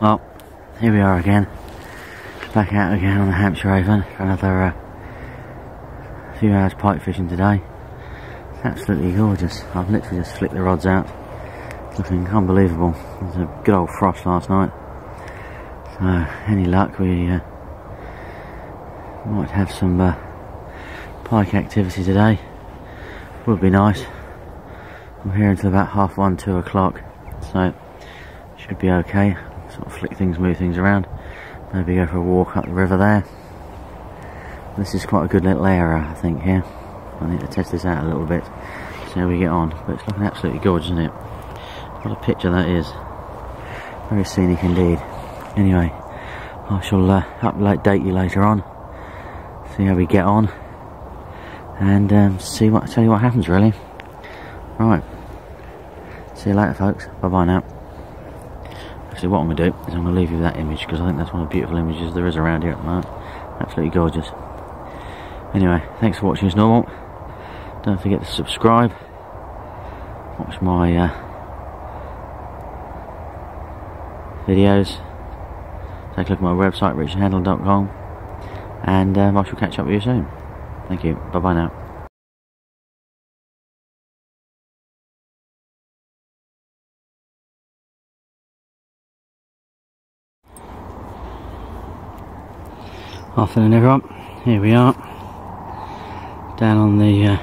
Well, here we are again, back out again on the Hampshire Avon for another few hours pike fishing today. It's absolutely gorgeous. I've literally just flicked the rods out. It's looking unbelievable. It was a good old frost last night, so any luck we might have some pike activity today. Would be nice. I'm here until about 1:30, 2 o'clock, so should be okay. Sort of flick things, move things around. Maybe go for a walk up the river there. This is quite a good little area, I think, here. I need to test this out a little bit, see how we get on. But it's looking absolutely gorgeous, isn't it? What a picture that is. Very scenic indeed. Anyway, I shall update you later on, see how we get on, and tell you what happens, really. Right. See you later, folks. Bye-bye now. Actually, what I'm going to do is I'm going to leave you with that image, because I think that's one of the beautiful images there is around here at the moment. Absolutely gorgeous. Anyway, thanks for watching as normal. Don't forget to subscribe. Watch my videos. Take a look at my website, richardhandel.com, and I shall catch up with you soon. Thank you. Bye-bye now. Afternoon, everyone. Here we are, down on the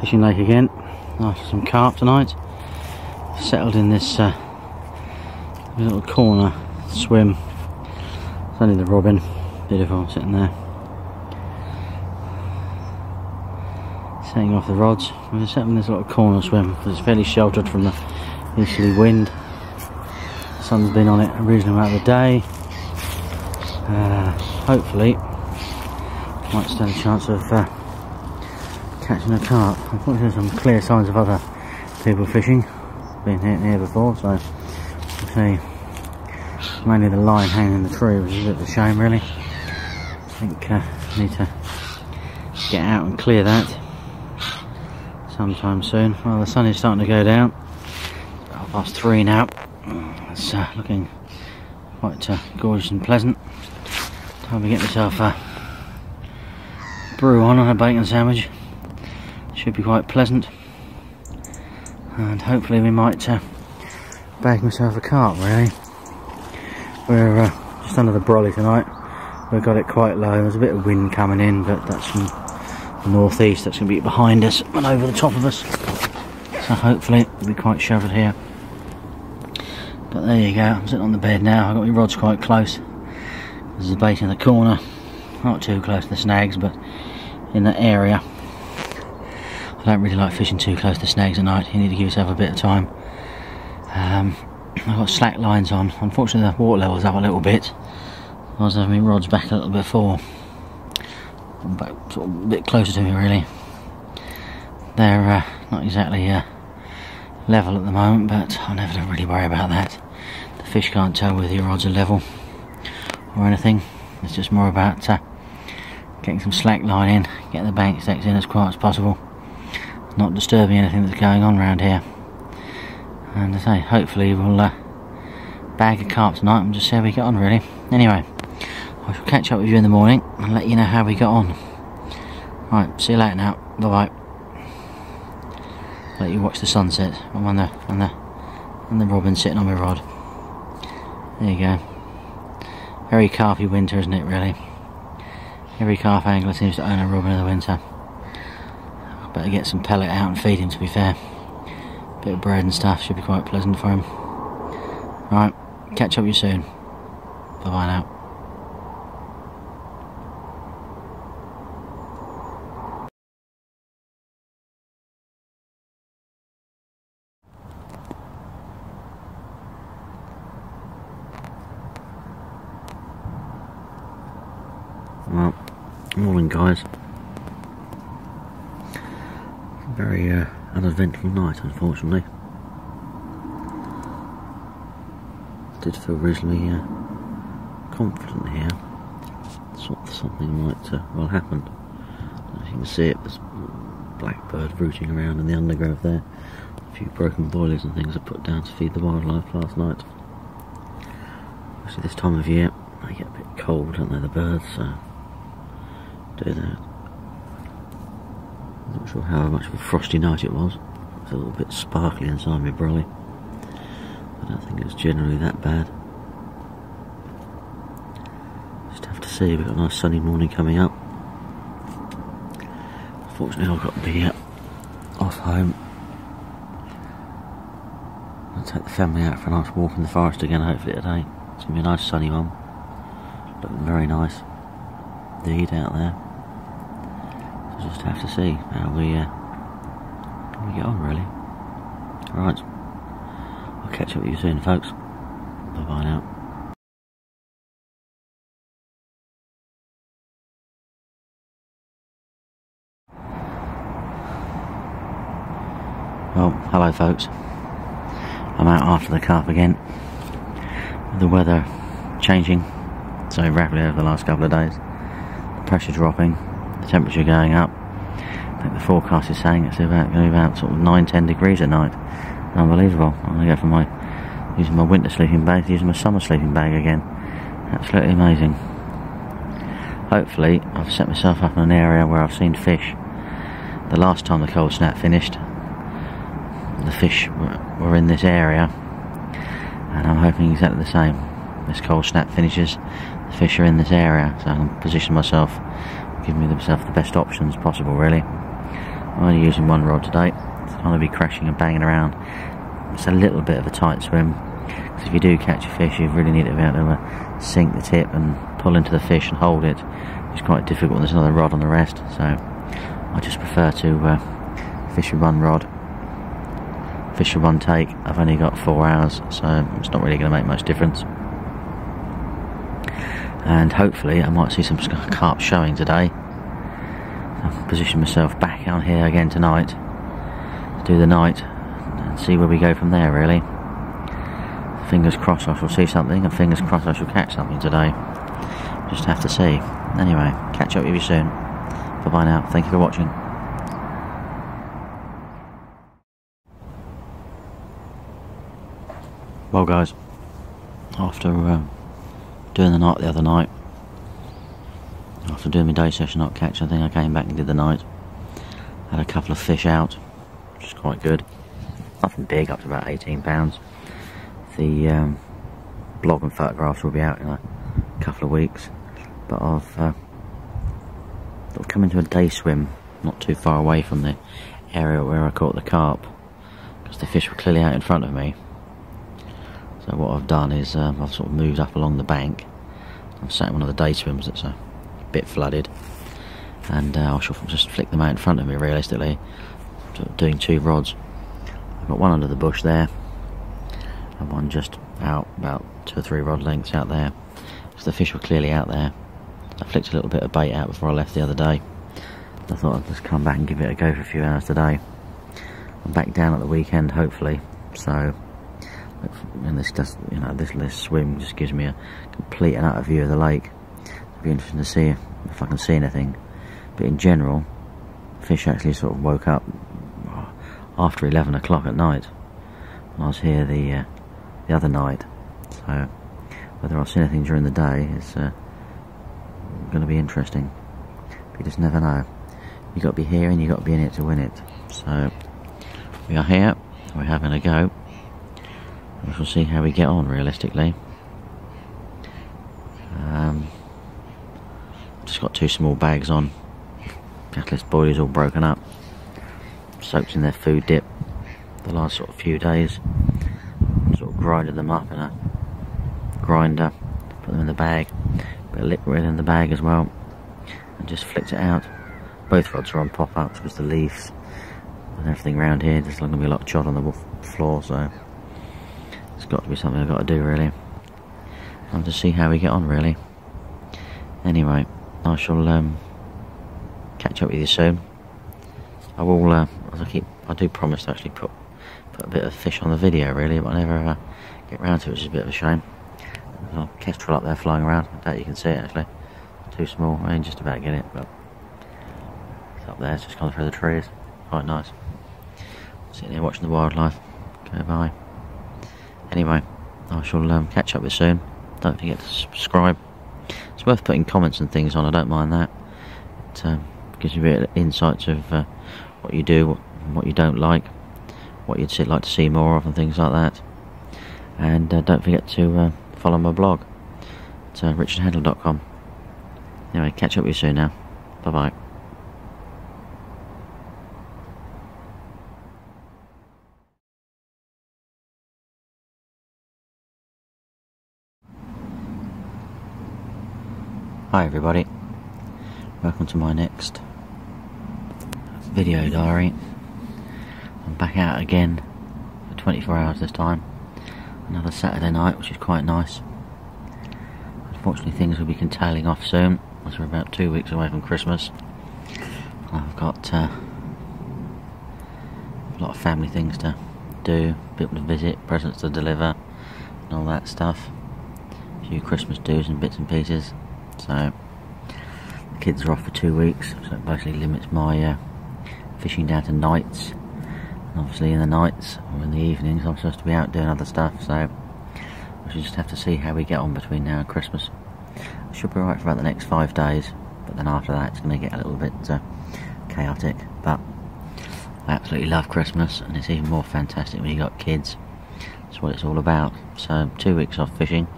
fishing lake again after some carp tonight. Settled in this little corner swim. It's only the robin, beautiful, sitting there. Setting off the rods. We're setting this little corner swim because it's fairly sheltered from the easterly wind. The sun's been on it a reasonable amount of the day. Hopefully, might stand a chance of catching a carp. I thought there were some clear signs of other people fishing. Been here before, so we'll see. Mainly the line hanging in the tree, which is a bit of a shame, really. I think I need to get out and clear that sometime soon. Well, the sun is starting to go down. It's 3:30 now. It's looking quite gorgeous and pleasant. Time to get myself a brew on and a bacon sandwich. Should be quite pleasant, and hopefully we might bag myself a carp, really. We're just under the brolly tonight. We've got it quite low. There's a bit of wind coming in, but that's from the northeast. That's going to be behind us and over the top of us, so hopefully it'll be quite sheltered here. But there you go, I'm sitting on the bed now. I've got my rods quite close. There's a bait in the corner, not too close to the snags, but in that area. I don't really like fishing too close to snags at night. You need to give yourself a bit of time. I've got slack lines on. Unfortunately, the water level's up a little bit. I was having my rods back a little bit before, but sort of a bit closer to me, really. They're not exactly level at the moment, but I never really worry about that. The fish can't tell whether your rods are level or anything. It's just more about getting some slack line in, getting the bank stakes in as quiet as possible, not disturbing anything that's going on around here. And as I say, hopefully we'll bag a carp tonight and just see how we get on, really. Anyway, I shall catch up with you in the morning and let you know how we got on. Right, see you later now. Bye bye. Let you watch the sunset. I'm on the robin sitting on my rod. There you go. Very carpy winter, isn't it, really? Every carp angler seems to own a robin in the winter. I better get some pellet out and feed him, to be fair. Bit of bread and stuff should be quite pleasant for him. Right, catch up with you soon. Bye bye now. Well, morning, guys. Very uneventful night, unfortunately. Did feel reasonably confident here. Sort of something might well happen. I don't know if you can see it, there's a blackbird rooting around in the undergrowth there. A few broken boilies and things are put down to feed the wildlife last night. Obviously this time of year they get a bit cold, don't they, the birds, so do that. I'm not sure how much of a frosty night it was. It was a little bit sparkly inside my brolly. I don't think it was generally that bad. Just have to see, we've got a nice sunny morning coming up. Unfortunately I've got to be off home. I'll take the family out for a nice walk in the forest again hopefully today. It's going to be a nice sunny one. Looking very nice indeed out there. So just have to see how we get on really. Right, I'll catch up with you soon folks. Bye bye now. Well, hello folks, I'm out after the carp again, with the weather changing so rapidly over the last couple of days, the pressure dropping, the temperature going up. I think the forecast is saying it's about going to be about sort of 9-10 degrees at night. Unbelievable. I'm going to go from using my winter sleeping bag to using my summer sleeping bag again. Absolutely amazing. Hopefully I've set myself up in an area where I've seen fish. The last time the cold snap finished, the fish were in this area, and I'm hoping exactly the same. This cold snap finishes, the fish are in this area, so I can position myself, giving myself the best options possible really. I'm only using one rod today, so I'm going to be crashing and banging around. It's a little bit of a tight swim, because if you do catch a fish you really need to be able to sink the tip and pull into the fish and hold it. It's quite difficult, there's another rod on the rest, so I just prefer to fish with one rod. Fish in one take. I've only got 4 hours, so it's not really going to make much difference. And hopefully I might see some carp showing today. I've positioned myself back out here again tonight to do the night and see where we go from there really. Fingers crossed I shall see something, and fingers crossed I shall catch something today. Just have to see. Anyway, catch up with you soon. Bye bye now. Thank you for watching. Well guys, after doing the night the other night, after doing my day session not catch, I think I came back and did the night. Had a couple of fish out, which is quite good. Nothing big, up to about 18 pounds. The blog and photographs will be out in a couple of weeks. But I've come into a day swim, not too far away from the area where I caught the carp, because the fish were clearly out in front of me. So what I've done is I've sort of moved up along the bank. I'm sat in one of the day swims that's a bit flooded, and I shall just flick them out in front of me realistically, doing two rods. I've got one under the bush there, and one just out about 2 or 3 rod lengths out there, because the fish were clearly out there. I flicked a little bit of bait out before I left the other day. I thought I'd just come back and give it a go for a few hours today. I'm back down at the weekend hopefully, so. And this just, you know, this swim just gives me a complete and utter view of the lake. It'll be interesting to see if I can see anything. But in general, fish actually sort of woke up after 11 o'clock at night. When I was here the other night, so whether I'll see anything during the day is going to be interesting. But you just never know. You got to be here and you got to be in it to win it. So we are here. We're having a go. We shall see how we get on realistically. Just got 2 small bags on. Catalyst boilies all broken up, soaked in their food dip the last sort of few days. Sort of grinded them up in a grinder, put them in the bag, put a liquid in the bag as well, and just flicked it out. Both rods are on pop-ups because the leaves and everything around here, there's going to be a lot of chod on the floor, so it's got to be something I've got to do really. I'll just see how we get on really. Anyway, I shall catch up with you soon. I will, as I do promise to actually put a bit of fish on the video really, but I never get round to it, which is a bit of a shame. There's a kestrel up there flying around. I doubt you can see it actually. Too small. I mean, just about get it, but it's up there. It's just gone through the trees. Quite nice. Sitting here watching the wildlife go by. Anyway, I shall catch up with you soon. Don't forget to subscribe. It's worth putting comments and things on, I don't mind that. It gives you a bit of insights of what you do, what you don't like, what you'd like to see more of and things like that. And don't forget to follow my blog. It's richardhandel.com. Anyway, catch up with you soon now. Bye-bye. Hi everybody, welcome to my next video diary. I'm back out again for 24 hours this time, another Saturday night, which is quite nice. Unfortunately things will be tailing off soon, as we're about 2 weeks away from Christmas. I've got a lot of family things to do, people to visit, presents to deliver and all that stuff, a few Christmas do's and bits and pieces. So the kids are off for 2 weeks, so it basically limits my fishing down to nights, and obviously in the nights or in the evenings I'm supposed to be out doing other stuff, so we should just have to see how we get on between now and Christmas. I should be alright for about the next 5 days, but then after that it's going to get a little bit chaotic. But I absolutely love Christmas, and it's even more fantastic when you've got kids. That's what it's all about. So 2 weeks off fishing,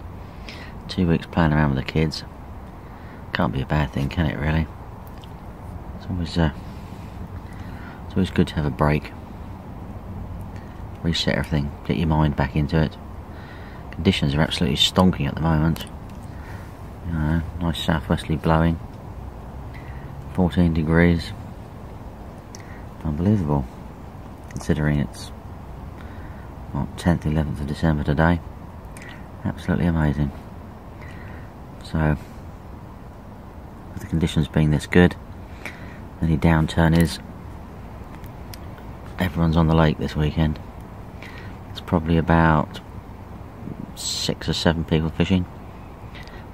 2 weeks playing around with the kids. Can't be a bad thing, can it, really? It's always good to have a break, reset everything, get your mind back into it. Conditions are absolutely stonking at the moment, you know, nice southwesterly blowing, 14 degrees, unbelievable considering it's what, 10th 11th of December today. Absolutely amazing. So with the conditions being this good, any downturn is everyone's on the lake this weekend. It's probably about 6 or 7 people fishing.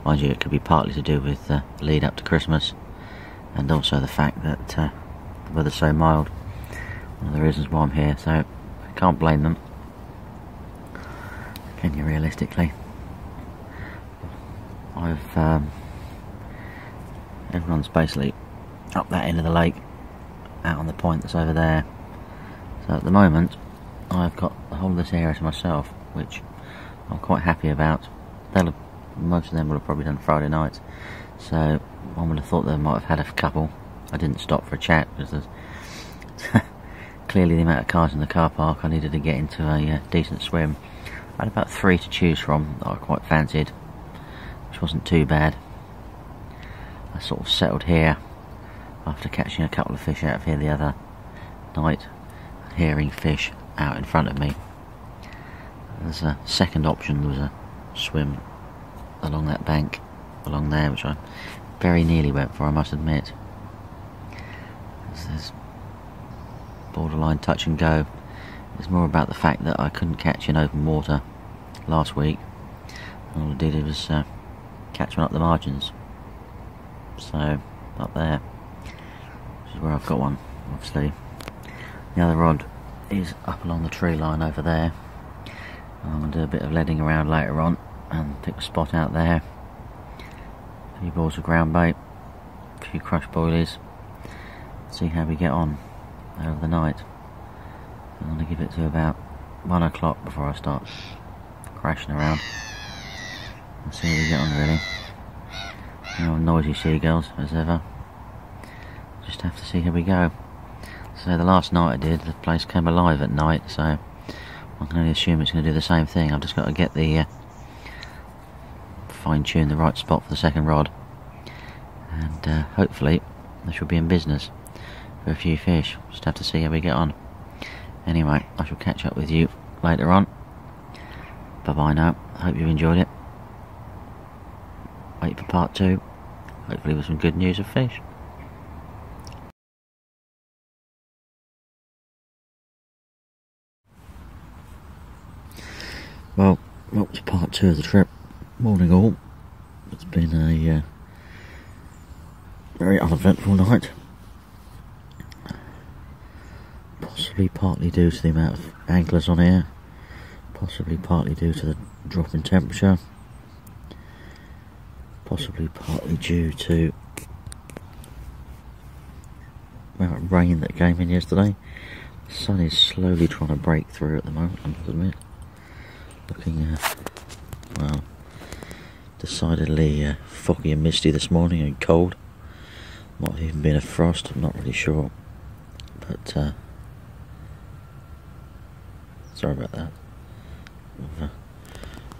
Mind you, it could be partly to do with the lead up to Christmas, and also the fact that the weather's so mild, one of the reasons why I'm here. So I can't blame them, can you, realistically? I've everyone's basically up that end of the lake, out on the point that's over there. So at the moment I've got the whole of this area to myself, which I'm quite happy about. Most of them will have probably done Friday nights, so one would have thought they might have had a couple. I didn't stop for a chat because there's clearly the amount of cars in the car park. I needed to get into a decent swim. I had about 3 to choose from that I quite fancied, which wasn't too bad. I sort of settled here after catching a couple of fish out of here the other night, hearing fish out in front of me. There's a second option, there was a swim along that bank along there, which I very nearly went for, I must admit. This borderline touch and go. It's more about the fact that I couldn't catch in open water last week, and all I did was catch one up the margins. So up there, which is where I've got one. Obviously the other rod is up along the tree line over there. I'm going to do a bit of leading around later on and pick a spot out there. A few balls of ground bait, a few crush boilies, see how we get on over the night. I'm going to give it to about 1 o'clock before I start crashing around and see how we get on, really. Noisy seagulls as ever. Just have to see how we go. So the last night I did, the place came alive at night, so I can only assume it's going to do the same thing. I've just got to get the fine-tune the right spot for the second rod, and hopefully I shall be in business for a few fish. Just have to see how we get on. Anyway, I shall catch up with you later on. Bye bye now. I hope you've enjoyed it. Wait for part 2, hopefully with some good news of fish. Well, that was part 2 of the trip. Morning all. It's been a very uneventful night, possibly partly due to the amount of anglers on here, possibly partly due to the drop in temperature. possibly partly due to the amount of rain that came in yesterday. The sun is slowly trying to break through at the moment, I must admit. Looking, well, decidedly foggy and misty this morning and cold. Might have even been a frost, I'm not really sure. But, sorry about that.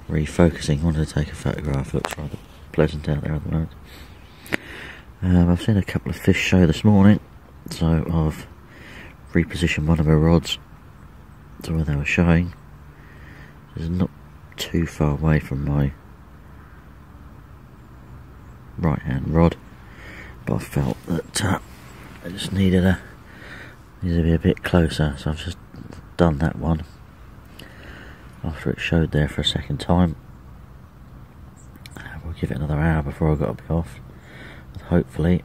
Refocusing, wanted to take a photograph, looks rather pleasant out there at the moment. I've seen a couple of fish show this morning, so I've repositioned one of my rods to where they were showing. It's not too far away from my right hand rod, but I felt that I just needed to be a bit closer, so I've just done that one after it showed there for a second time. We'll give it another hour before I've got to be off, and hopefully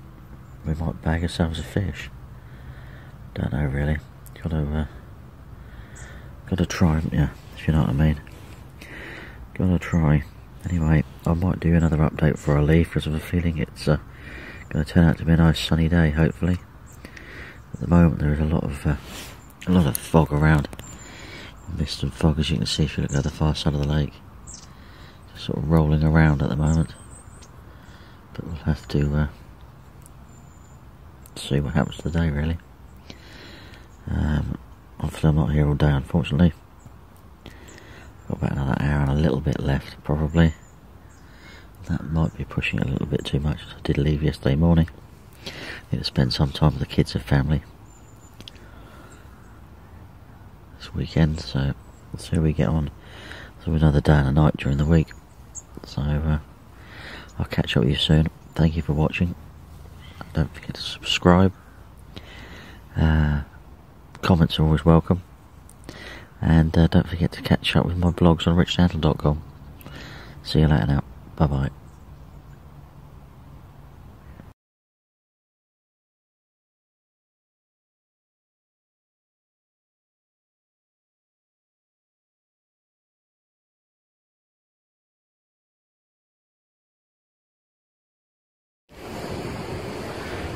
we might bag ourselves a fish. Don't know really, gotta try, yeah, if you know what I mean. Gotta try. Anyway, I might do another update before I leave, because I have a feeling it's going to turn out to be a nice sunny day, hopefully. At the moment there is a lot of fog around. Mist and fog, as you can see if you look at the far side of the lake. Just sort of rolling around at the moment. But we'll have to see what happens today, really. Obviously I'm not here all day, unfortunately. Got about another hour and a little bit left, probably. That might be pushing it a little bit too much. I did leave yesterday morning. Need to spend some time with the kids and family this weekend, so we'll see how we get on. So another day and a night during the week. So I'll catch up with you soon. Thank you for watching. Don't forget to subscribe. Comments are always welcome. And don't forget to catch up with my blogs on richardhandel.com. See you later now. Bye-bye.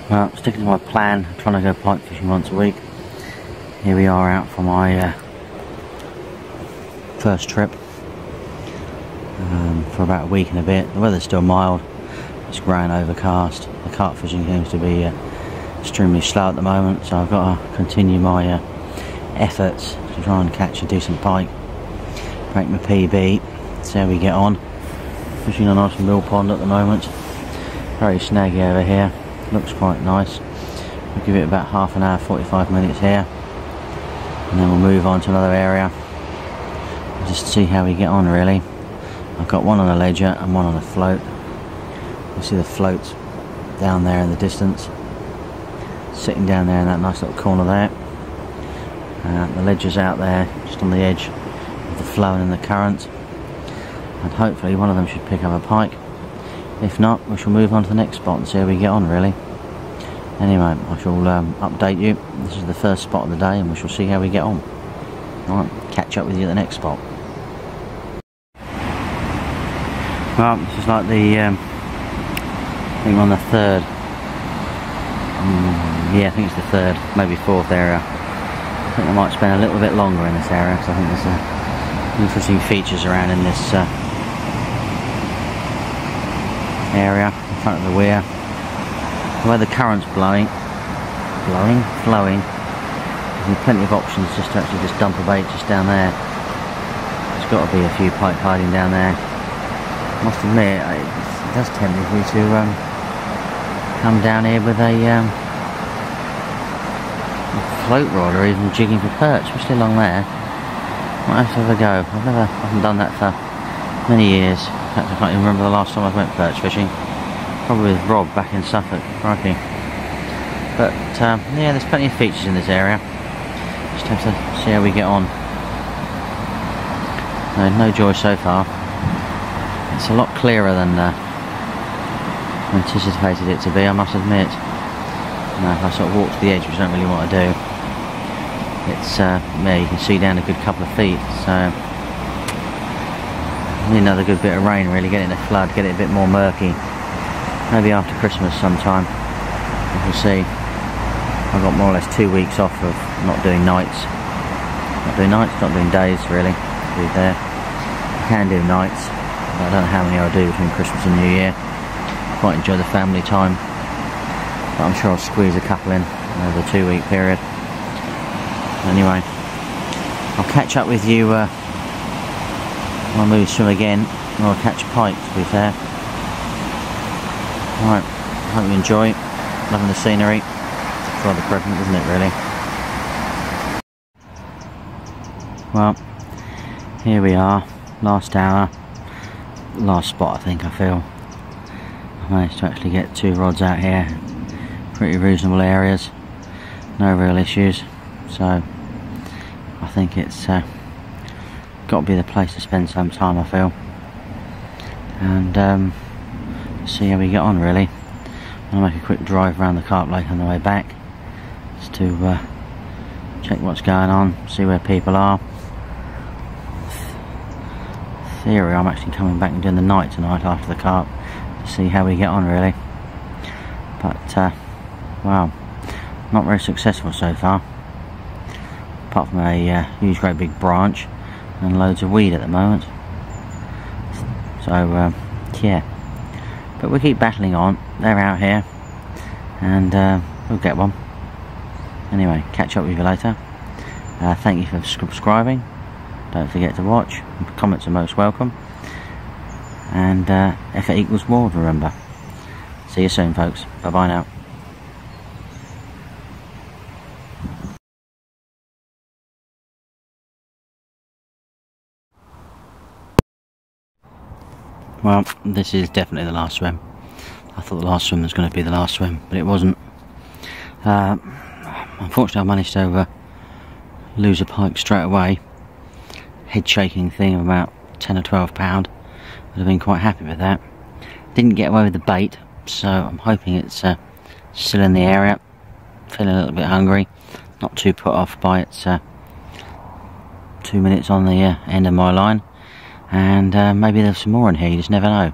Well, I'm sticking to my plan, I'm trying to go pike fishing once a week. Here we are out for my first trip for about a week and a bit. The weather's still mild, it's grey and overcast. The carp fishing seems to be extremely slow at the moment, so I've got to continue my efforts to try and catch a decent pike. Break my PB, see how we get on. Fishing a nice mill pond at the moment, very snaggy over here. Looks quite nice. We'll give it about half an hour, 45 minutes here, and then we'll move on to another area. We'll just see how we get on, really. I've got one on a ledger and one on a float. You see the floats down there in the distance, sitting down there in that nice little corner there. The ledger's out there, just on the edge of the flow and in the current. And hopefully one of them should pick up a pike. If not, we shall move on to the next spot and see how we get on, really. Anyway, I shall update you. This is the first spot of the day and we shall see how we get on. Alright, catch up with you at the next spot. Well, this is like the, I think we're on the third. Yeah, I think it's the third, maybe fourth area. I think I might spend a little bit longer in this area, because I think there's interesting features around in this area in front of the weir. The way the current's flowing, there's plenty of options just to actually just dump a bait just down there. There's got to be a few pike hiding down there. I must admit, it does tempt me to come down here with a float rod, or even jigging for perch, especially along there. Might have to have a go. I haven't done that for many years. In fact, I can't even remember the last time I went perch fishing. Probably with Rob back in Suffolk, crikey. But yeah, there's plenty of features in this area. Just have to see how we get on. No joy so far. It's a lot clearer than I anticipated it to be, I must admit. You know, if I sort of walk to the edge, which I don't really want to do, it's yeah, you can see down a good couple of feet. So need another good bit of rain, really, get it in a flood, get it a bit more murky. maybe after Christmas sometime. You can see I've got more or less 2 weeks off of not doing nights. Not doing days really. I can do nights, but I don't know how many I'll do between Christmas and New Year. Quite enjoy the family time, but I'm sure I'll squeeze a couple in over the 2 week period. Anyway, I'll catch up with you when we swim again, and I'll catch a pike to be fair. Alright, hope you enjoy. Loving the scenery. It's rather pregnant, isn't it really? Well, here we are, last hour, last spot I think I feel. I managed to actually get 2 rods out here, pretty reasonable areas, no real issues, so I think it's got to be the place to spend some time I feel, and see how we get on really. I'm going to make a quick drive around the carp lake on the way back, just to check what's going on, see where people are. Theory I'm actually coming back and doing the night tonight after the carp, to see how we get on really, but wow, not very successful so far, apart from a huge great big branch and loads of weed at the moment. So yeah, but we keep battling on. They're out here, and we'll get one. Anyway, catch up with you later. Thank you for subscribing. Don't forget to watch. Comments are most welcome. And if it equals more, remember. See you soon, folks. Bye bye now. Well, this is definitely the last swim. I thought the last swim was going to be the last swim, but it wasn't. Unfortunately, I managed to lose a pike straight away. Head shaking thing of about 10 or 12 pound. I'd have been quite happy with that. Didn't get away with the bait, so I'm hoping it's still in the area. Feeling a little bit hungry. Not too put off by its 2 minutes on the end of my line. And maybe there's some more in here, you just never know.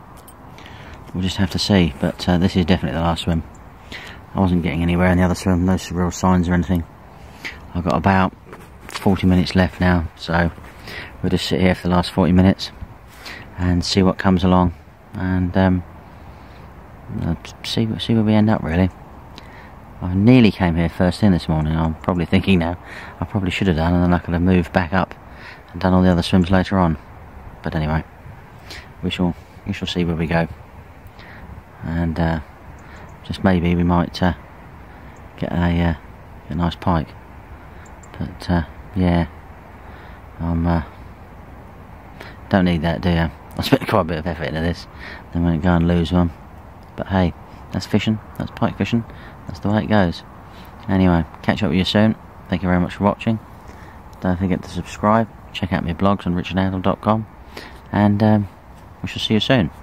We'll just have to see, but this is definitely the last swim. I wasn't getting anywhere in the other swim, no real signs or anything. I've got about 40 minutes left now, so we'll just sit here for the last 40 minutes and see what comes along, and see where we end up really. I nearly came here first thing this morning. I'm probably thinking now, I probably should have done, and then I could have moved back up and done all the other swims later on. But anyway, we shall see where we go, and just maybe we might get a nice pike. But yeah, I'm don't need that, do you? I spent quite a bit of effort into this, then won't go and lose one. But hey, that's fishing, that's pike fishing, that's the way it goes. Anyway, catch up with you soon. Thank you very much for watching. Don't forget to subscribe. Check out my blogs on richardhandel.com. And we shall see you soon.